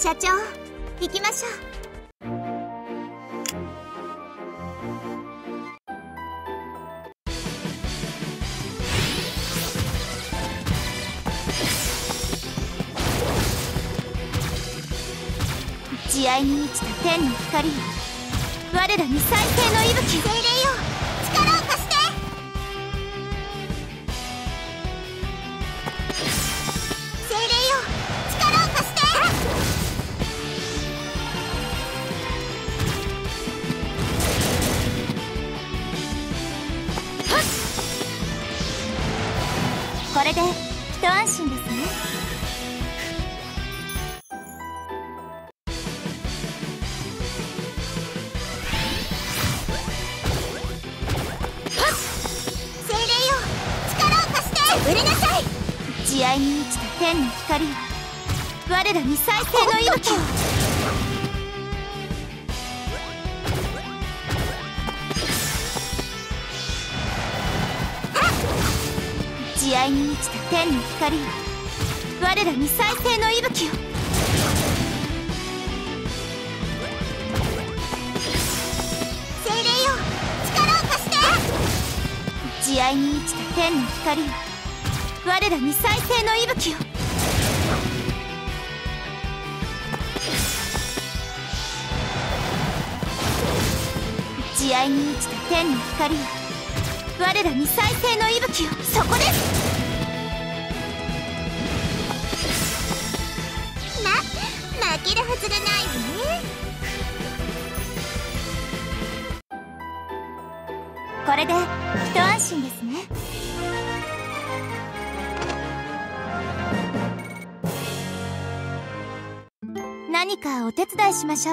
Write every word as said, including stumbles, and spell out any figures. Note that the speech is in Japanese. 社長、行きましょう。慈愛に満ちた天の光よ、我らに最低の息吹。精霊よ、力を貸して。精霊よ、力を貸して。これで一安心ですね。慈愛に満ちた天の光よ、我らに最低の息吹を。慈愛に満ちた天の光よ、我らに最低の息吹を。精霊よ、力を貸して。慈愛に満ちた天の光よ、我らに最低の息吹を。慈愛に満ちた天の光よ、我らに最低の息吹を。そこです。ま負けるはずがないわね。これで一安心ですね。何かお手伝いしましょう。